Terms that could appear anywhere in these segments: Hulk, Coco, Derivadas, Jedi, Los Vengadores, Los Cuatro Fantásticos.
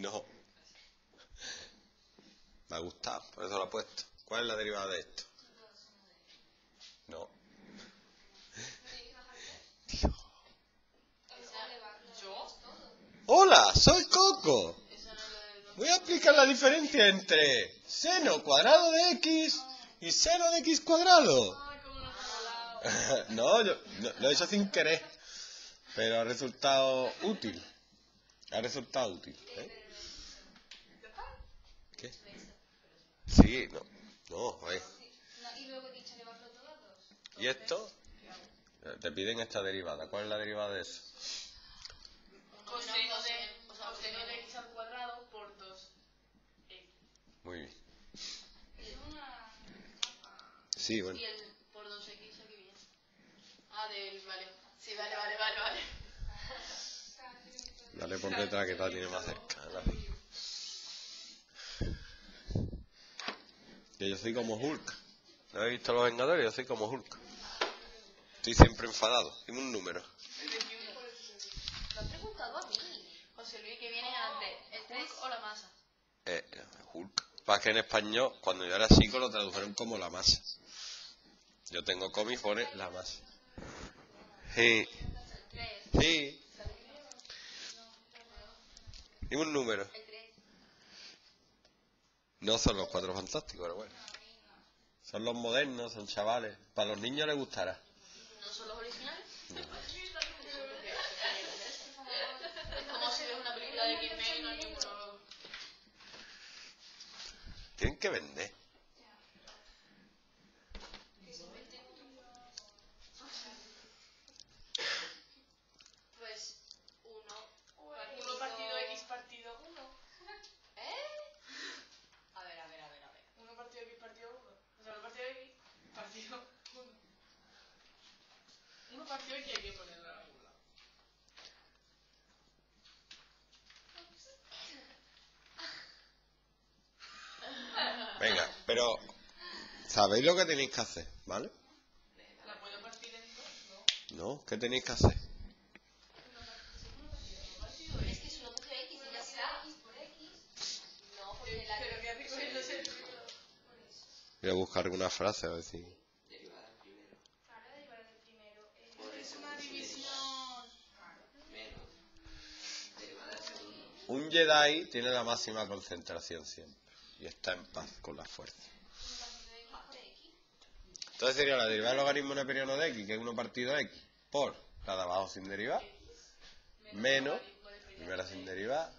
No. Me ha gustado, por eso lo he puesto. ¿Cuál es la derivada de esto? No. Dios. Hola, soy Coco. Voy a aplicar la diferencia entre seno cuadrado de x y seno de x cuadrado. No, yo lo he hecho sin querer, pero ha resultado útil. Ha resultado útil. ¿Qué? Sí, no. No, ahí. ¿Y esto? Te piden esta derivada. ¿Cuál es la derivada de eso? Coseno de, o sea, coseno de x al cuadrado por 2x. Muy bien. Es una... Sí, bueno. Y el por 2x aquí viene. Ah, del... Vale. Sí, vale. Dale por detrás que la tiene más cerca. Yo soy como Hulk. ¿No habéis visto Los Vengadores? Yo soy como Hulk. Estoy siempre enfadado. Dime un número. ¿Lo has preguntado a mí? José Luis, ¿qué viene antes? ¿El 3 o la masa? Hulk. Para que en español, cuando yo era chico, lo tradujeron como la masa. Yo tengo cómics, pone la masa. Sí. Sí. Dime un número. El 3. No son Los Cuatro Fantásticos, pero bueno. Son los modernos, son chavales. Para los niños les gustará. ¿No son los originales? No. Es como si ves una película de X-Men y no hay ninguno. Tienen que vender. Pues uno partido X partido 1. ¿Eh? A ver. Uno partido X partido 1. O sea, uno partido X partido 1. Uno partido X hay que ponerlo en algún lado. Venga, pero sabéis lo que tenéis que hacer, ¿vale? ¿La puedo partir en dos? No, ¿qué tenéis que hacer? Es que es una mujer X y ya está X por X. No, porque la... Pero que hace con los X. Voy a buscar alguna frase a ver si... Derivada primero. Claro, derivada del primero. Es una división. Claro. Menos. Derivada del segundo. Un Jedi tiene la máxima concentración siempre. Y está en paz con la fuerza. Entonces sería la derivada del logaritmo neperiano de x, que es 1 partido x, por la de abajo sin derivar, menos la primera sin derivar.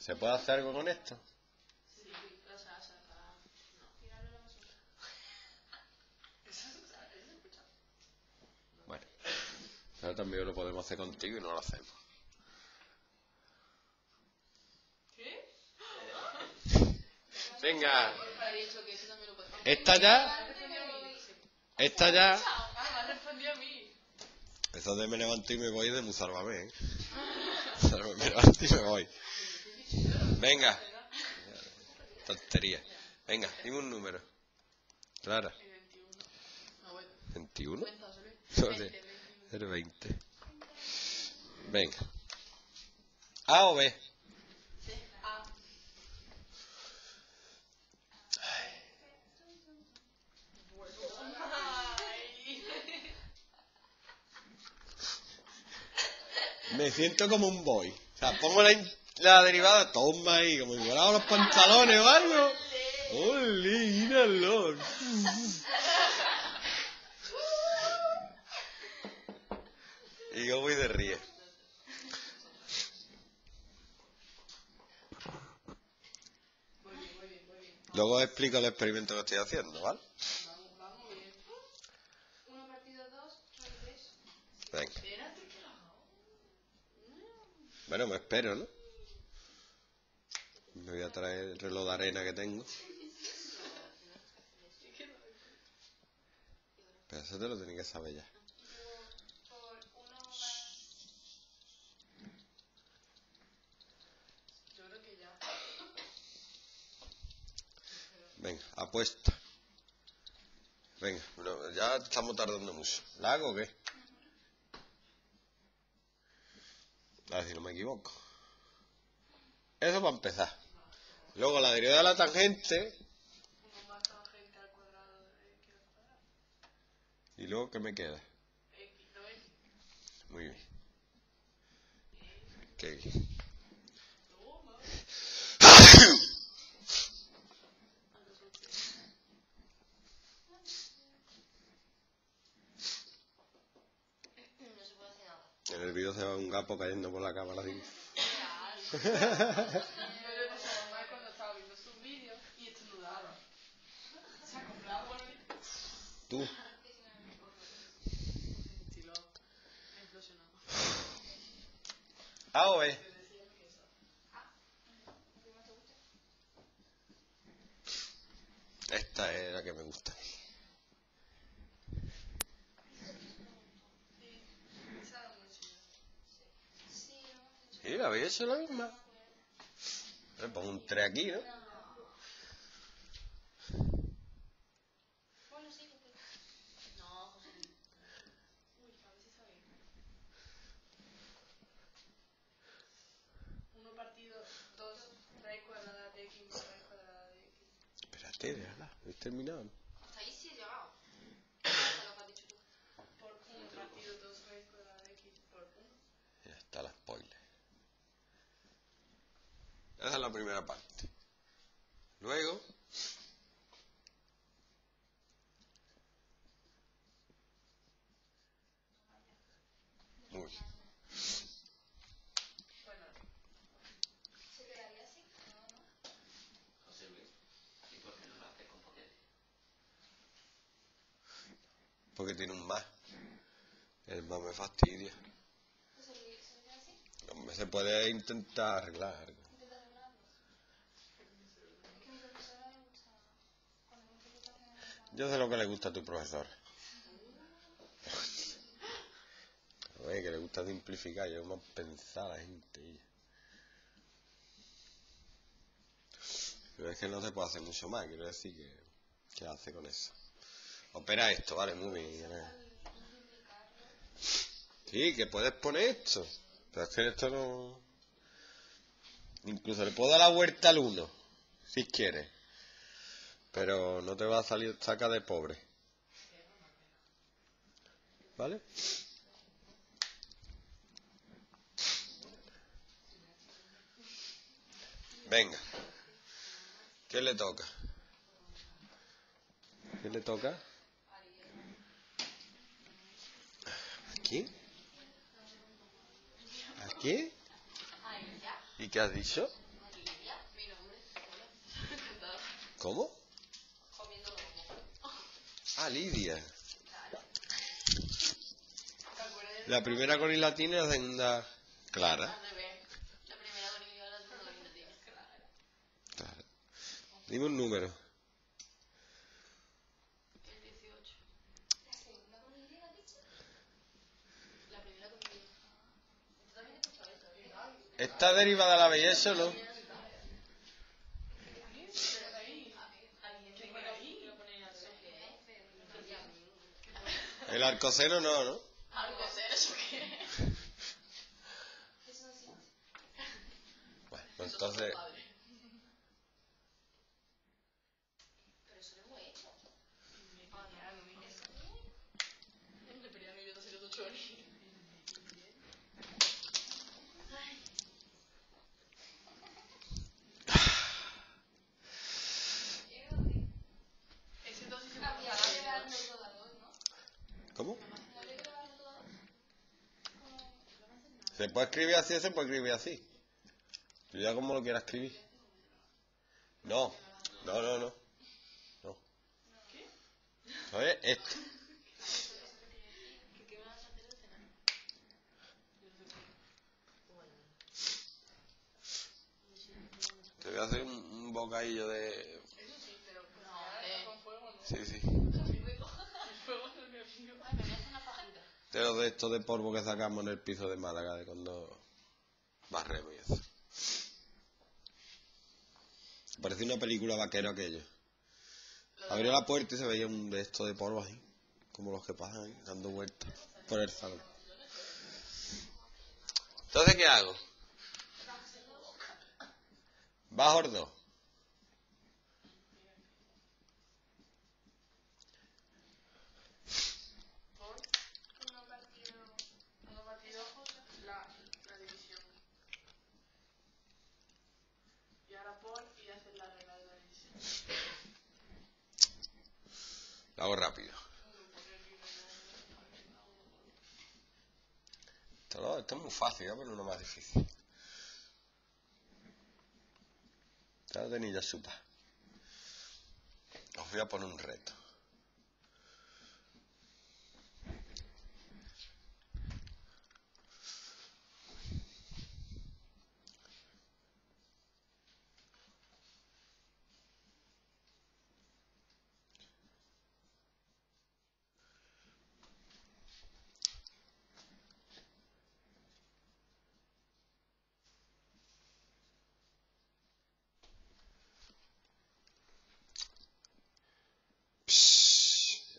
¿Se puede hacer algo con esto? Sí, o sea, sacar... No. Bueno, pero también lo podemos hacer contigo y no lo hacemos. Venga, esta ya. Eso de me levanto y me voy de Musárvame, ¿eh? Me levanto y me voy. Venga, tontería. Venga, dime un número. Clara. 21. El 20. Venga. A o B. Me siento como un boy. O sea, pongo la derivada, toma ahí, como me volaba los pantalones o algo. ¡Ole, míralo! Y yo voy de ríe. Luego os explico el experimento que estoy haciendo, ¿vale? Vamos bien. 1 partido 2, 3. Venga. Bueno, me espero, ¿no? Me voy a traer el reloj de arena que tengo. Pero eso te lo tenía que saber ya. Venga, apuesta. Venga, ya estamos tardando mucho. ¿La hago o qué? A ver si no me equivoco. Eso para empezar. Luego la derivada de la tangente. Y luego, ¿qué me queda? Muy bien. Okay. En el vídeo se va un gapo cayendo por la cámara así. Tú. Ah, oye. Esta es la que me gusta. Sí, la habéis hecho la misma. Le pongo un 3 aquí, ¿no? He terminado. Hasta ahí sí he llegado. Por 1 partido 2 raíz cuadrada de x por 1. Ya está la spoiler. Esa es la primera parte. Luego. Muy bien. Porque tiene un más. El más me fastidia. Se puede intentar arreglar algo. Yo sé lo que le gusta a tu profesor. A ver, que le gusta simplificar. Yo más pensar a la gente. Pero es que no se puede hacer mucho más. Quiero decir que... ¿Qué hace con eso? Opera esto, vale, muy bien. Sí, que puedes poner esto. Pero es que esto no... Incluso le puedo dar la vuelta al 1, si quieres. Pero no te va a salir saca de pobre. ¿Vale? Venga. ¿Qué le toca? ¿Qué le toca? ¿Aquí? ¿Aquí? ¿Y qué has dicho? ¿Cómo? Ah, Lidia. La primera con I latina y la segunda clara. La primera con I latina es clara. Dime un número. ¿Está derivada la belleza o no? El arcoseno no, ¿no? ¿Arcoseno eso qué? Bueno, pues entonces... Se puede escribir así, se puede escribir así. Tú ya como lo quieras escribir. No. ¿Qué? Oye, esto. Te voy a hacer un bocadillo de... Sí. Pero de esto de polvo que sacamos en el piso de Málaga de cuando barremos y eso. Parece una película vaquero aquello. Abrió la puerta y se veía un de esto de polvo así, como los que pasan ahí, dando vueltas por el salón. Entonces, ¿qué hago? Bajo el 2. Hago rápido. Esto es muy fácil, voy a poner uno más difícil. Ya lo tenéis, ya supa. Os voy a poner un reto.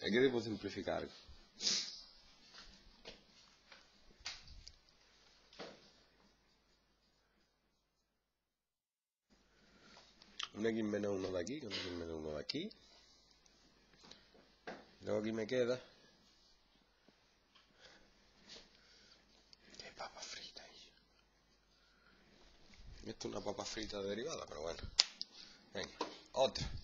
Aquí debo simplificar. Un x menos 1 de aquí, con x menos 1 de aquí. Luego aquí me queda. Qué papa frita. Esto es una papa frita de derivada, pero bueno. Venga, otra.